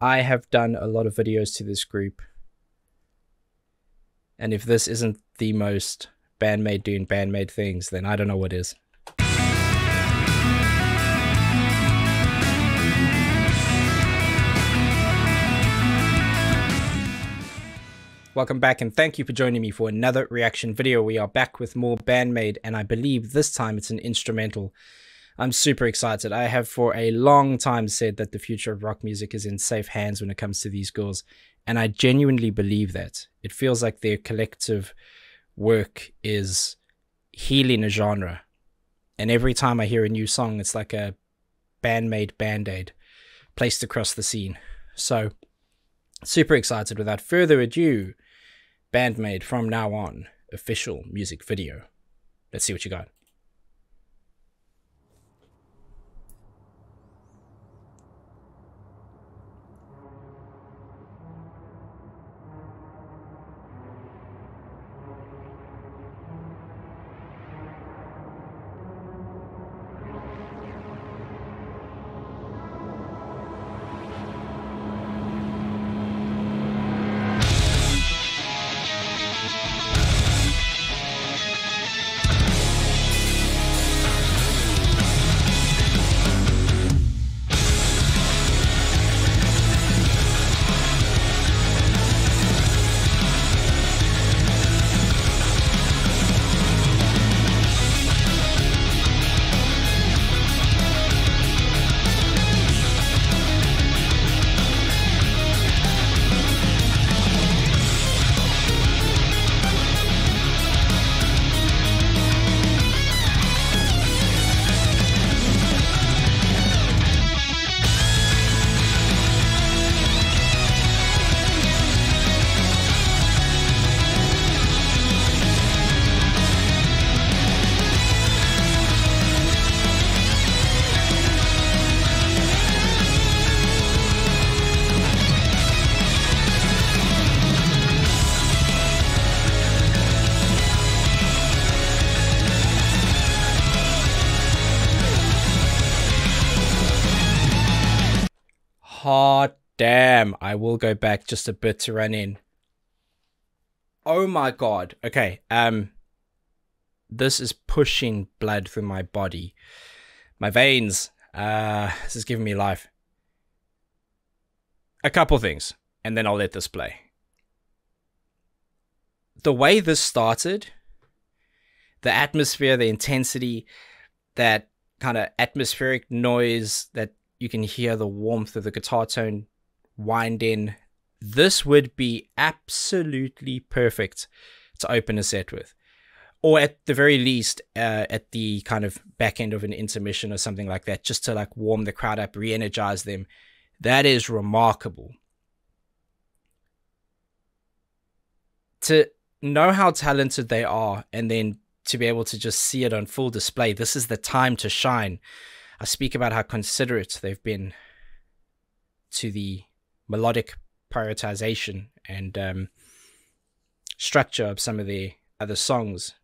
I have done a lot of videos to this group, and if this isn't the most Band-Maid doing Band-Maid things, then I don't know what is. Welcome back, and thank you for joining me for another reaction video. We are back with more Band-Maid, and I believe this time it's an instrumental. I'm super excited. I have for a long time said that the future of rock music is in safe hands when it comes to these girls, and I genuinely believe that. It feels like their collective work is healing a genre, and every time I hear a new song, it's like a Band-Maid Band-Aid placed across the scene. So, super excited. Without further ado, Band-Maid from now on, official music video. Let's see what you got. Hot damn, I will go back just a bit to run in. Oh my god. Okay, this is pushing blood through my body. My veins. This is giving me life. A couple things, and then I'll let this play. The way this started, the atmosphere, the intensity, that kind of atmospheric noise that you can hear the warmth of the guitar tone wind in. This would be absolutely perfect to open a set with. Or at the very least, at the kind of back end of an intermission or something like that, just to like warm the crowd up, re-energize them. That is remarkable. To know how talented they are and then to be able to just see it on full display, this is the time to shine. I speak about how considerate they've been to the melodic prioritization and structure of some of the other songs.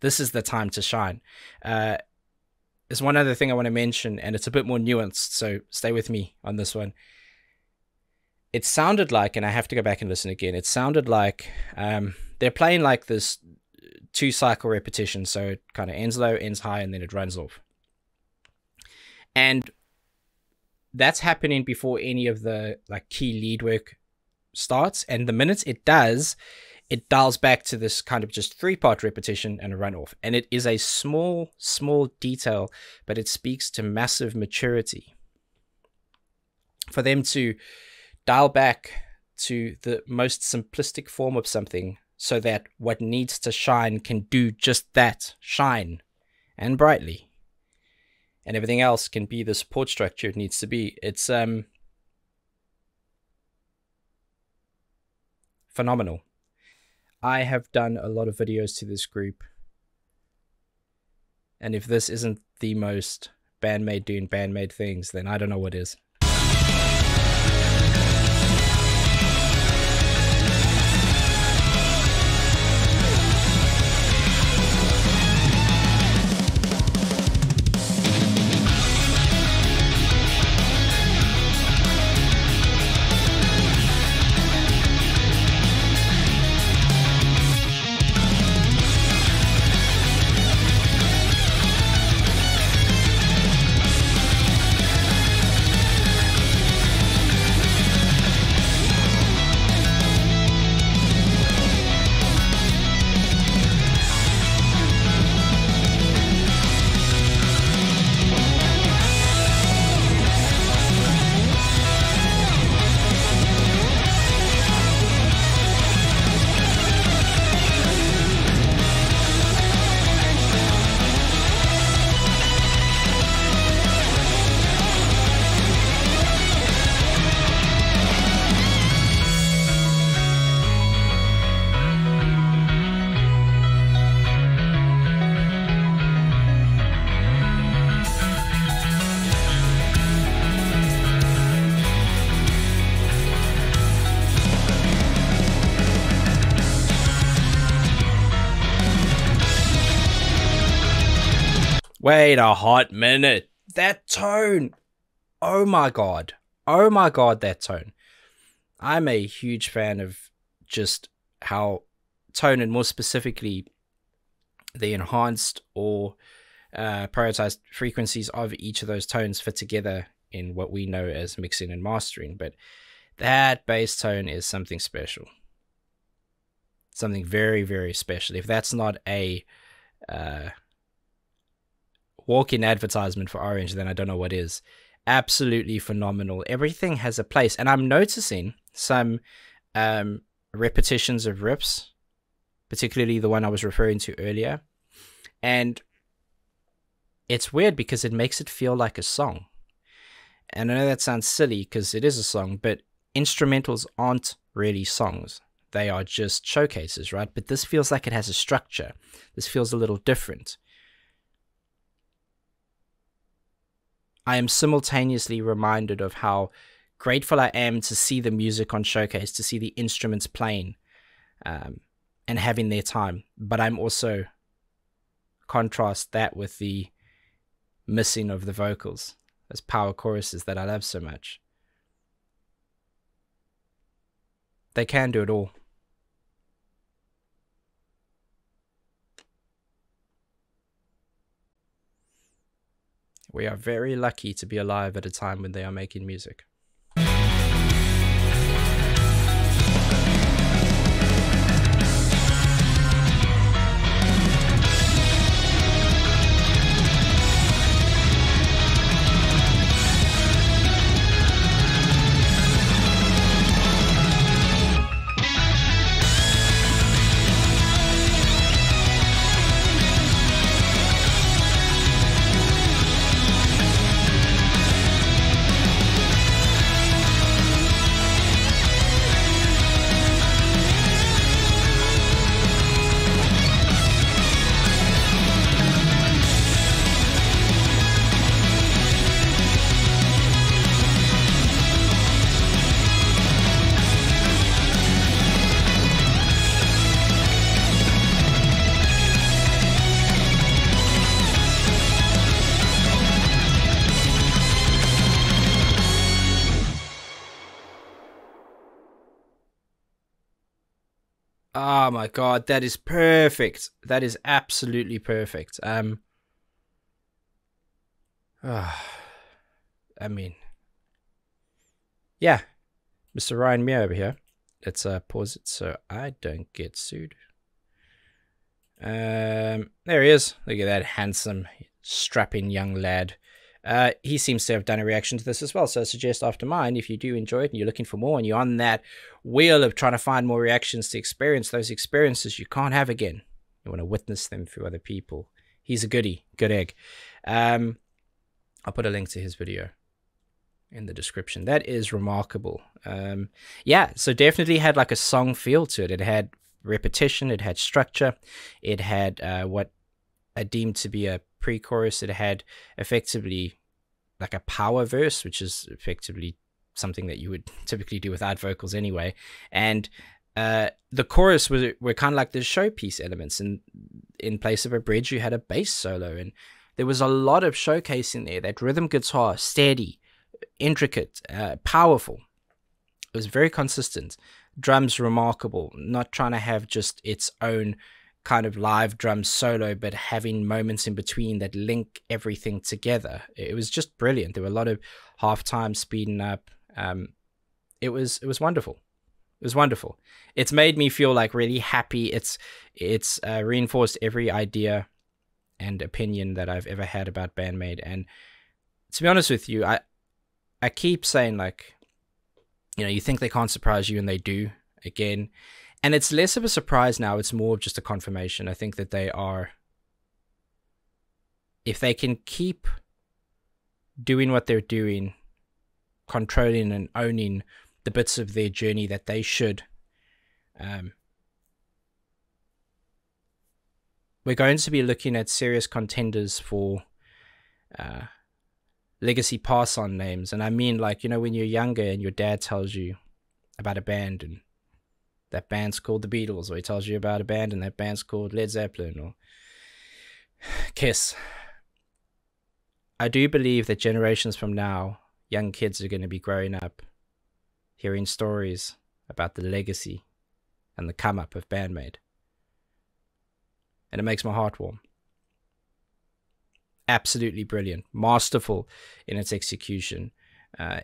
This is the time to shine. There's one other thing I want to mention, and it's a bit more nuanced, so stay with me on this one. It sounded like, and I have to go back and listen again, it sounded like they're playing like this two-cycle repetition, so it kind of ends low, ends high, and then it runs off. And that's happening before any of the like key lead work starts. And the minute it does, it dials back to this kind of just three-part repetition and a runoff. And it is a small, small detail, but it speaks to massive maturity. For them to dial back to the most simplistic form of something so that what needs to shine can do just that, shine, and brightly. And everything else can be the support structure it needs to be. It's phenomenal. I have done a lot of videos to this group, and if this isn't the most Band-Maid doing Band-Maid things, then I don't know what is. Wait a hot minute. That tone. Oh my God. Oh my God, that tone. I'm a huge fan of just how tone, and more specifically the enhanced or prioritized frequencies of each of those tones, fit together in what we know as mixing and mastering. But that bass tone is something special. Something very, very special. If that's not a walk-in advertisement for Orange, then I don't know what is. Absolutely phenomenal. Everything has a place. And I'm noticing some repetitions of riffs, particularly the one I was referring to earlier. And it's weird because it makes it feel like a song. And I know that sounds silly because it is a song, but instrumentals aren't really songs. They are just showcases, right? But this feels like it has a structure. This feels a little different. I am simultaneously reminded of how grateful I am to see the music on showcase, to see the instruments playing and having their time. But I'm also contrast that with the missing of the vocals, those power choruses that I love so much. They can do it all. We are very lucky to be alive at a time when they are making music. Oh my God, that is perfect. That is absolutely perfect. I mean, yeah, Mr. Ryan Mear over here. Let's pause it so I don't get sued. There he is. Look at that handsome, strapping young lad. He seems to have done a reaction to this as well, so I suggest after mine, if you do enjoy it and you're looking for more and you're on that wheel of trying to find more reactions to experience those experiences you can't have again, you want to witness them through other people. He's a goodie, good egg. I'll put a link to his video in the description. That is remarkable. Yeah, so definitely had like a song feel to it. It had repetition, it had structure, it had what I deemed to be a pre-chorus. It had effectively like a power verse, which is effectively something that you would typically do without vocals anyway, and the chorus were kind of like the showpiece elements, and in place of a bridge you had a bass solo, and there was a lot of showcasing there. That rhythm guitar, steady, intricate, powerful. It was very consistent. Drums, remarkable, not trying to have just its own kind of live drum solo, but having moments in between that link everything together. It was just brilliant. There were a lot of half-time speeding up. It was wonderful. It was wonderful. It's made me feel like really happy. It's reinforced every idea and opinion that I've ever had about Band-Maid. And to be honest with you, I keep saying, like, you know, you think they can't surprise you, and they do again. And it's less of a surprise now. It's more of just a confirmation. I think that they are, if they can keep doing what they're doing, controlling and owning the bits of their journey that they should, we're going to be looking at serious contenders for legacy pass-on names. And I mean, like, you know, when you're younger and your dad tells you about a band, and that band's called the Beatles, or he tells you about a band and that band's called Led Zeppelin or Kiss. I do believe that generations from now, young kids are going to be growing up, hearing stories about the legacy and the come up of Band-Maid. And it makes my heart warm. Absolutely brilliant, masterful in its execution.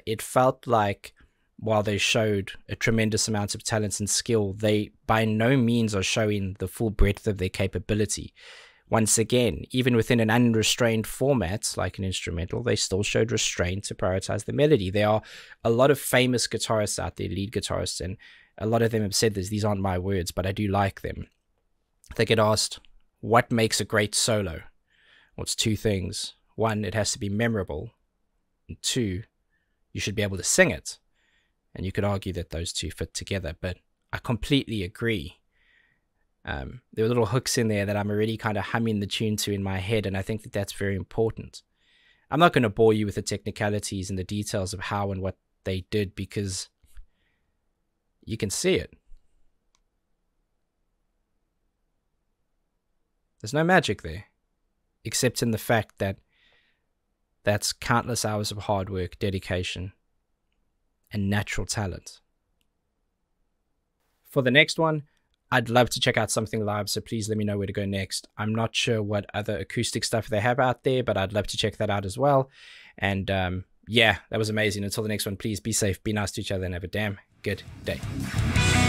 It felt like while they showed a tremendous amount of talent and skill, they by no means are showing the full breadth of their capability. Once again, even within an unrestrained format, like an instrumental, they still showed restraint to prioritize the melody. There are a lot of famous guitarists out there, lead guitarists, and a lot of them have said this. These aren't my words, but I do like them. They get asked, what makes a great solo? Well, it's two things. One, it has to be memorable. And two, you should be able to sing it. And you could argue that those two fit together, but I completely agree. There were little hooks in there that I'm already kind of humming the tune to in my head, and I think that that's very important. I'm not going to bore you with the technicalities and the details of how and what they did, because you can see it. There's no magic there, except in the fact that that's countless hours of hard work, dedication, and natural talent. For the next one, I'd love to check out something live, so please let me know where to go next. I'm not sure what other acoustic stuff they have out there, but I'd love to check that out as well. And yeah, that was amazing. Until the next one, please be safe, be nice to each other, and have a damn good day.